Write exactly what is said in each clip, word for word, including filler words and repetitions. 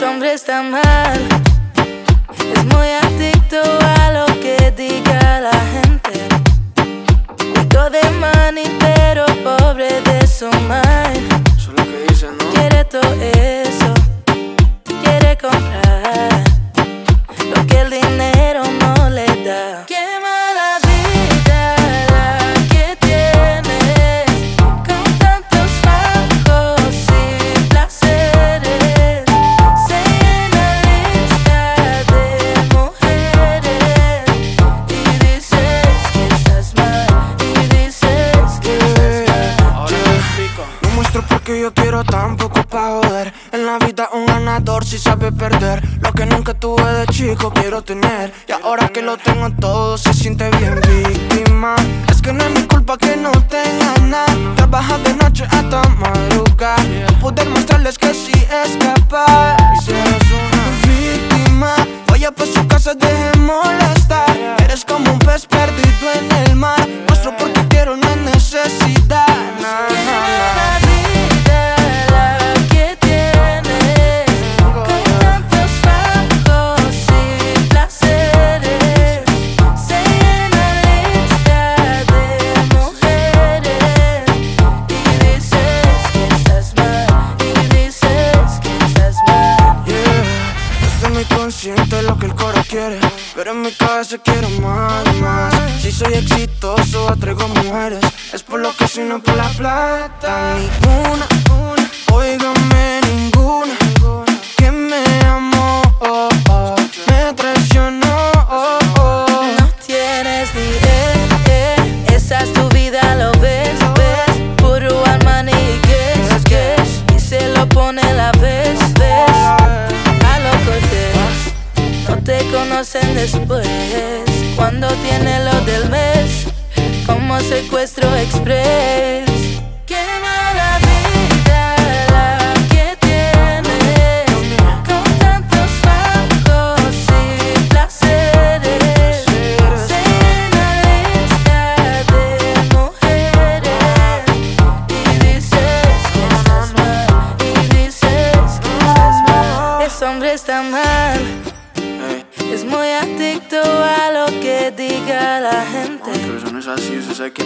los hombres está mal. Es muy adicto a lo que diga la gente. Rico de money pero pobre de su mind. Eso es lo que dice, ¿no? Quiere todo eso, quiere comprar lo que el dinero no le da. Yo quiero tampoco pa' joder. En la vida un ganador si sabe perder. Lo que nunca tuve de chico quiero tener. Y ahora que lo tengo todo se siente bien víctima. Es que no es mi culpa que no tenga nada. Trabaja de noche hasta madrugar. Poder mostrarles que sí es capaz. Si eres una víctima, vaya pa' su casa, deje molestar. Eres como un pez perdido en el mar. Muestro porque quiero, no hay necesidad. Nah, nah, nah. Siento lo que el coro quiere, pero en mi cabeza quiero más, más. Si soy exitoso atraigo mujeres, es por lo que soy, no por la plata. Ninguna, óigame, ninguna que me amó, oh, oh, me traicionó, oh, oh. No tienes ni idea, esa es tu vida, lo ves, ves. Puro al money y guess, guess, y se lo pone la vez, ves. Te conocen después, cuando tiene lo del mes, como secuestro express. Qué mala vida la que tienes, con tantos bajos y placeres. Sé en la lista de mujeres y dices que estás mal, y dices que estás mal. Ese hombre está mal. Es muy adicto a lo que diga la gente.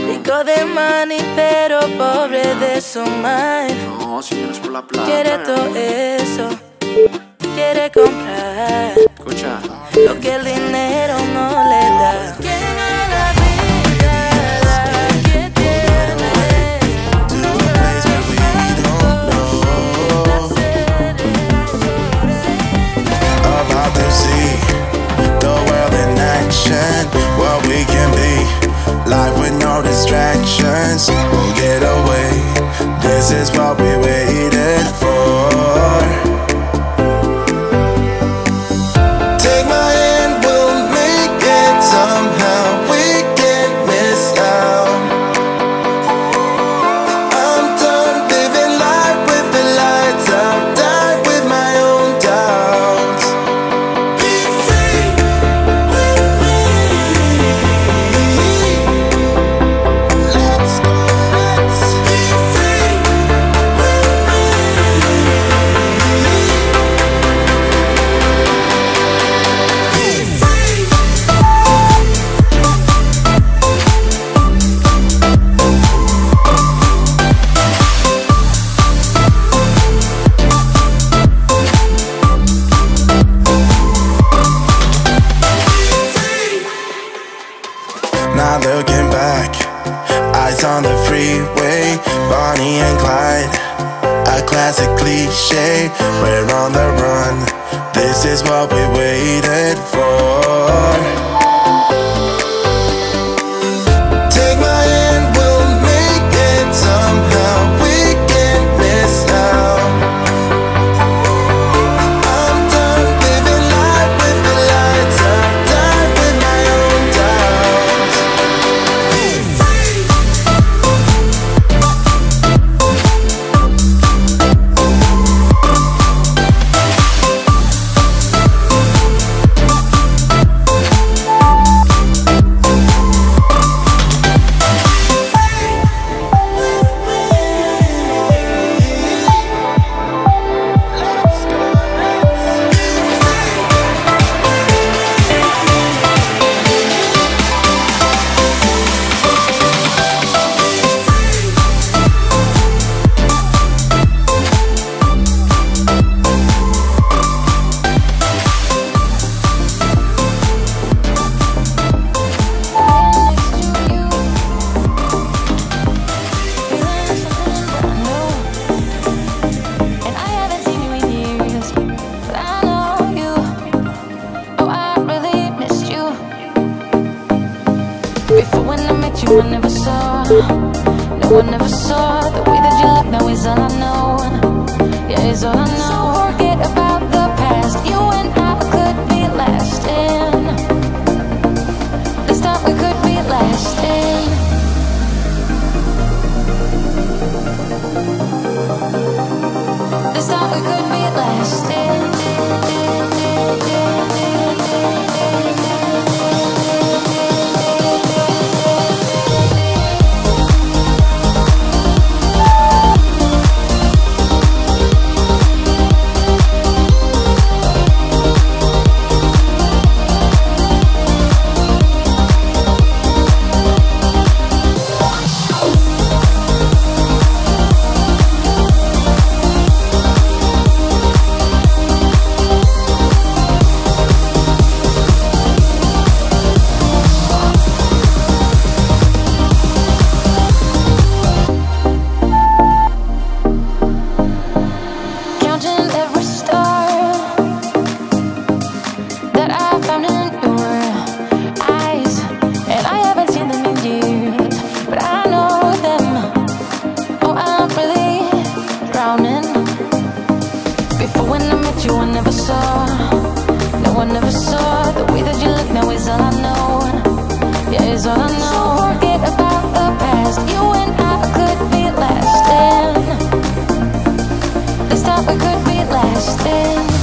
Rico de money pero pobre de su mind. No, si no es por la plata. Quiere todo eso, quiere comprar lo que el dinero no le da. What we can be, life with no distractions. We'll get away, this is what we waited for. Take my hand, we'll make it somehow. We can't miss out. I'm done living life with the lights out. Die with my own doubts. Be free. Not looking back, eyes on the freeway. Bonnie and Clyde, a classic cliche. We're on the run, this is what we waited for. you I never saw. No, I never saw. The way that you look now is all I know. Yeah, it's all I know. So forget about the past. You and I could be last in. This time we could be last in. This time we could be last in. This time we could be last in.